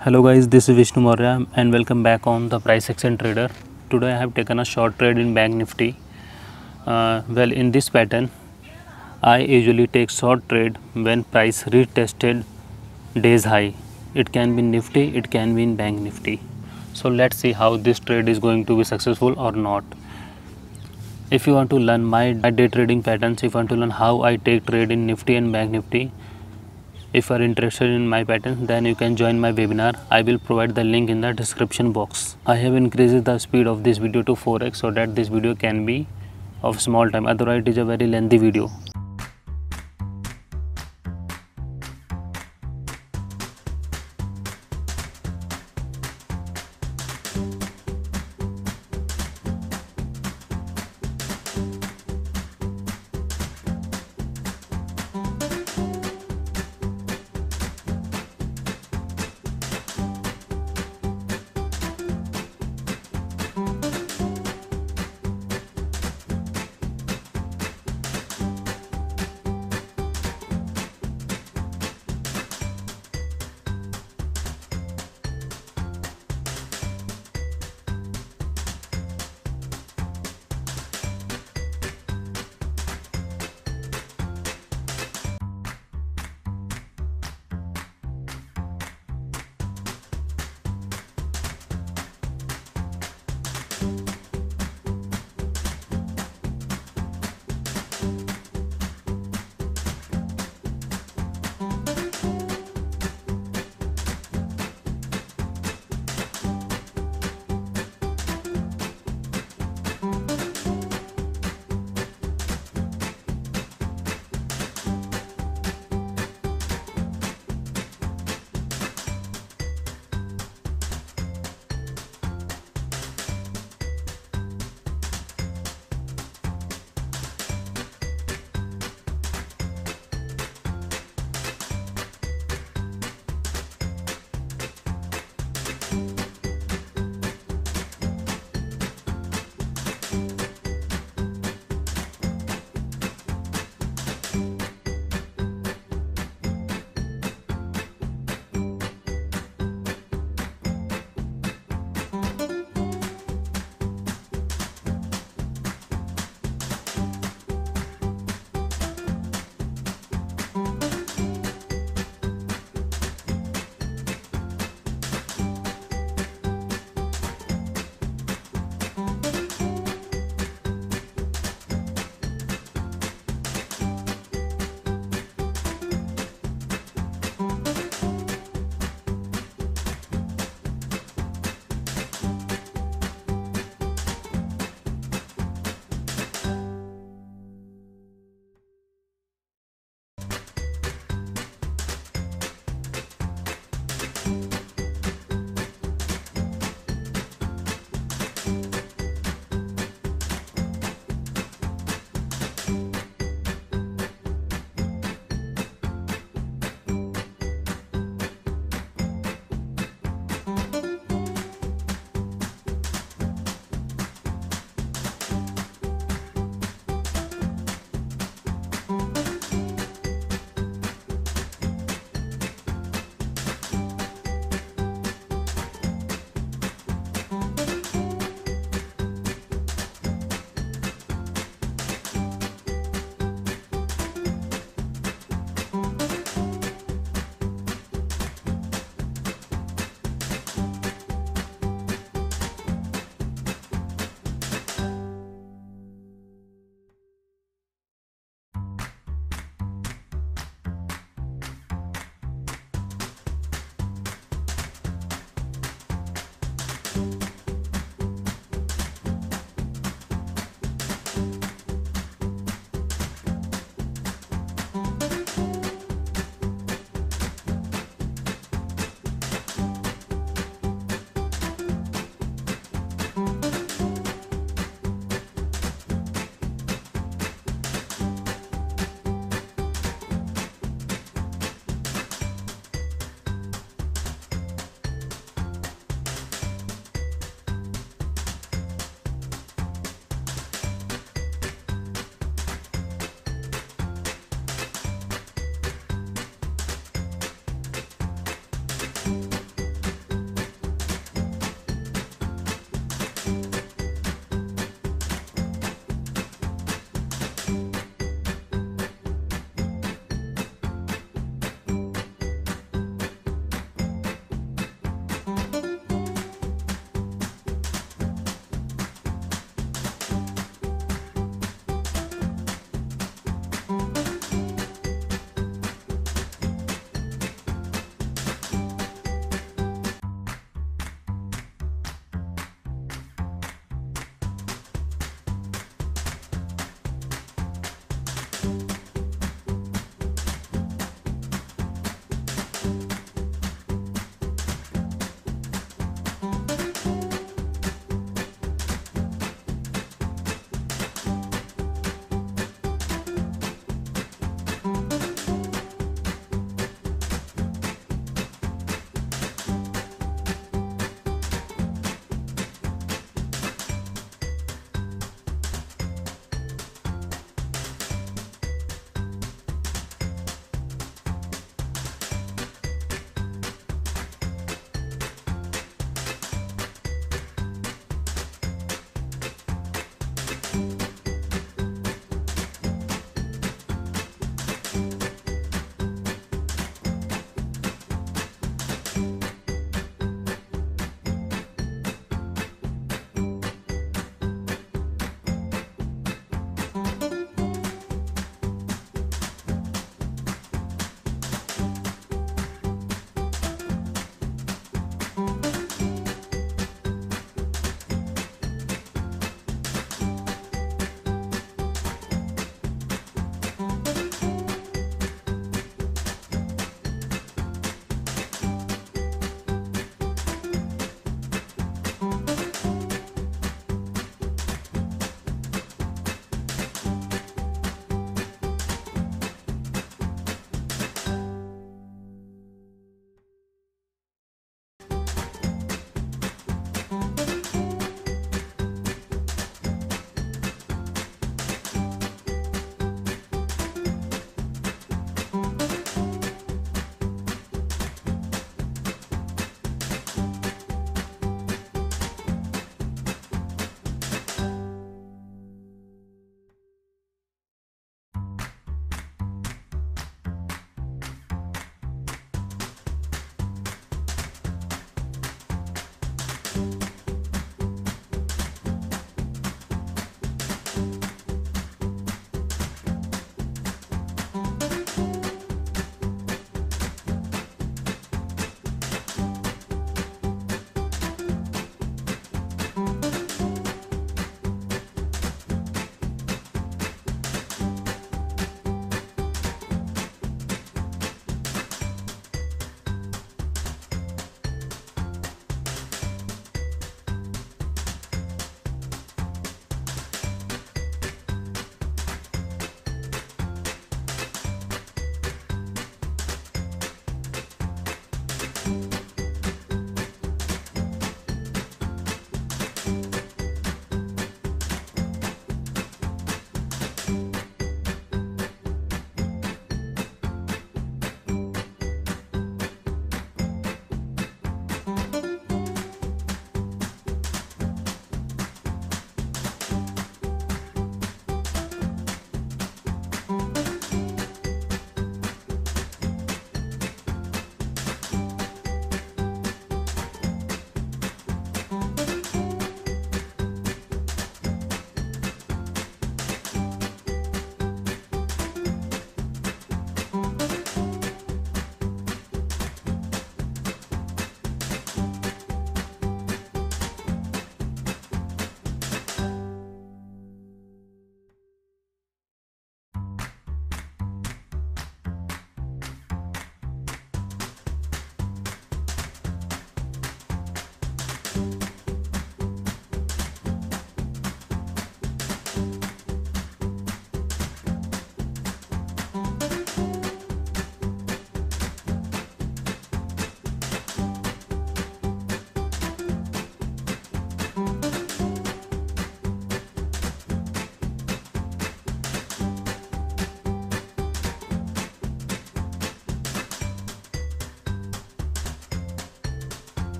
Hello guys, this is Vishnu Maurya and welcome back on the Price Action Trader. Today I have taken a short trade in Bank Nifty. Well, in this pattern, I usually take short trade when price retested days high. It can be Nifty, it can be in Bank Nifty. So let's see how this trade is going to be successful or not. If you want to learn my day trading patterns, if you want to learn how I take trade in Nifty and Bank Nifty, if you are interested in my patterns, then you can join my webinar. I will provide the link in the description box. I have increased the speed of this video to 4x so that this video can be of small time, otherwise it is a very lengthy video.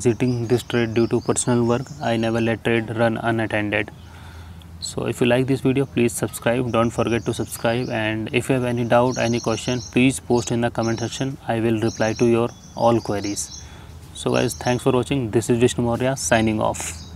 exiting this trade due to personal work. I never let trade run unattended. So if you like this video, please subscribe. Don't forget to subscribe, and if you have any doubt, any question, please post in the comment section. I will reply to your all queries. So guys, thanks for watching. This is Vishnu Maurya signing off.